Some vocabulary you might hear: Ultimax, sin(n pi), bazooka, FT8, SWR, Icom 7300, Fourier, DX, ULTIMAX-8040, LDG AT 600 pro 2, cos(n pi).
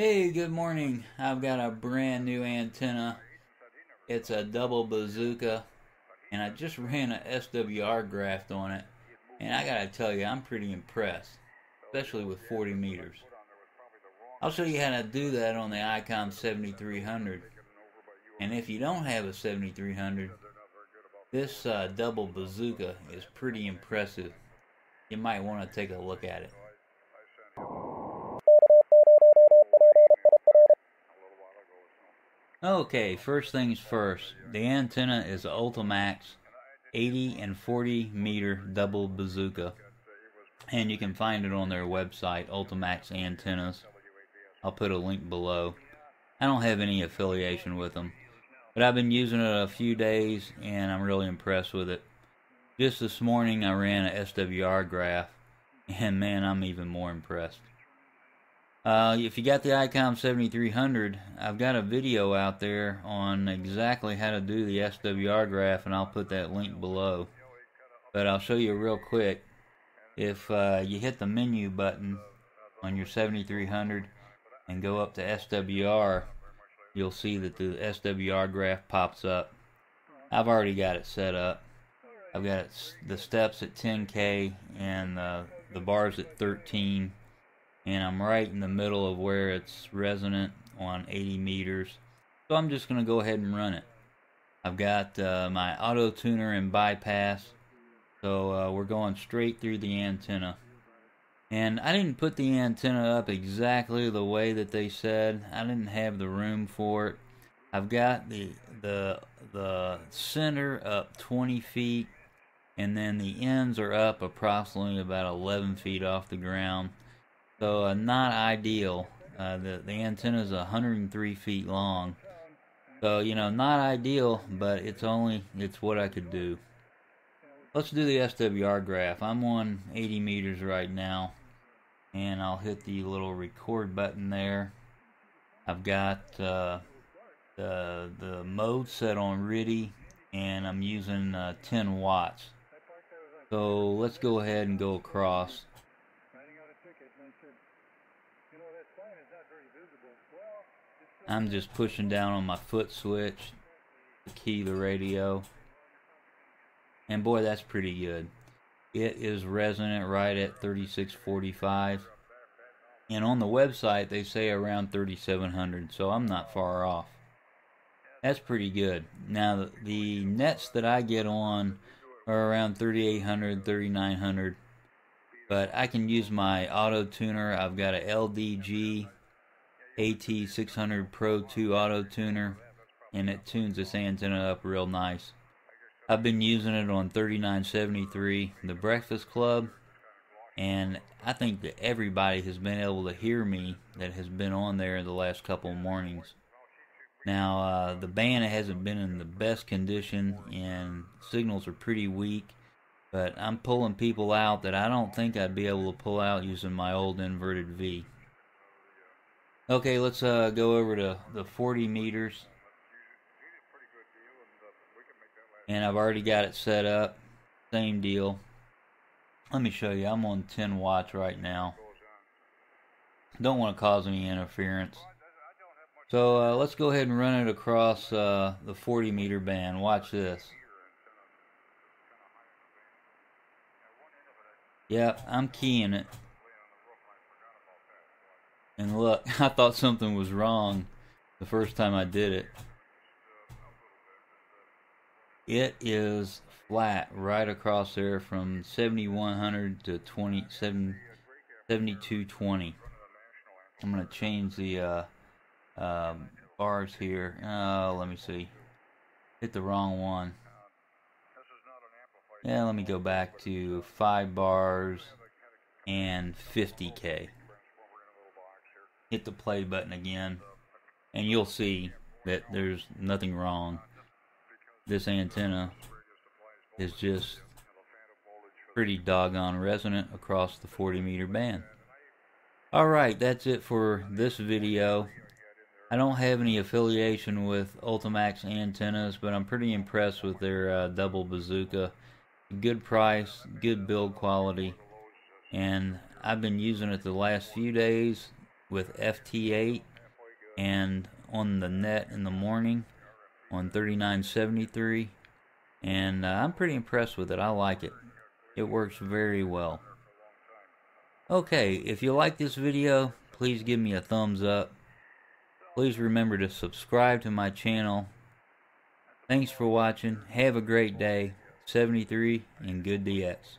Hey, good morning. I've got a brand new antenna. It's a double bazooka, and I just ran a SWR graft on it, and I gotta tell you, I'm pretty impressed, especially with 40 meters. I'll show you how to do that on the Icom 7300, and if you don't have a 7300, this double bazooka is pretty impressive. You might want to take a look at it. Okay, first things first, the antenna is an Ultimax 80 and 40 meter double bazooka, and you can find it on their website, Ultimax Antennas. I'll put a link below. I don't have any affiliation with them, but I've been using it a few days and I'm really impressed with it. Just this morning I ran a SWR graph, and man, I'm even more impressed. If you got the Icom 7300, I've got a video out there on exactly how to do the SWR graph, and I'll put that link below. But I'll show you real quick. If you hit the menu button on your 7300 and go up to SWR, you'll see that the SWR graph pops up. I've already got it set up. I've got it, the steps at 10K and the bars at 13. And I'm right in the middle of where it's resonant on 80 meters. So I'm just going to go ahead and run it. I've got my auto tuner and bypass. So we're going straight through the antenna. And I didn't put the antenna up exactly the way that they said. I didn't have the room for it. I've got the center up 20 feet. And then the ends are up approximately about 11 feet off the ground. So not ideal. The antenna is 103 feet long. So, you know, not ideal, but it's what I could do. Let's do the SWR graph. I'm on 80 meters right now, and I'll hit the little record button there. I've got the mode set on RIDI, and I'm using 10 watts. So let's go ahead and go across. I'm just pushing down on my foot switch to key the radio. And boy, that's pretty good. It is resonant right at 3645. And on the website, they say around 3700, so I'm not far off. That's pretty good. Now, the nets that I get on are around 3800, 3900. But I can use my auto tuner. I've got a LDG AT 600 pro 2 auto tuner, and it tunes this antenna up real nice. I've been using it on 3973 The Breakfast Club, and I think that everybody has been able to hear me that has been on there the last couple mornings. Now the band hasn't been in the best condition and signals are pretty weak, but I'm pulling people out that I don't think I'd be able to pull out using my old inverted V. Okay, let's go over to the 40 meters. And I've already got it set up. Same deal. Let me show you. I'm on 10 watts right now. Don't want to cause any interference. So let's go ahead and run it across the 40 meter band. Watch this. Yep, I'm keying it. And look, I thought something was wrong the first time I did it. It is flat right across there from 7100 to 7220. I'm going to change the bars here. Let me see. Hit the wrong one. Yeah, let me go back to 5 bars and 50K. Hit the play button again, and you'll see that there's nothing wrong. This antenna is just pretty doggone resonant across the 40 meter band. Alright, that's it for this video. I don't have any affiliation with Ultimax Antennas, but I'm pretty impressed with their double bazooka. Good price, good build quality, and I've been using it the last few days. with FT8 and on the net in the morning on 3973, and I'm pretty impressed with it. I like it. It works very well. Okay, if you like this video, please give me a thumbs up. Please remember to subscribe to my channel. Thanks for watching. Have a great day. 73 and good DX.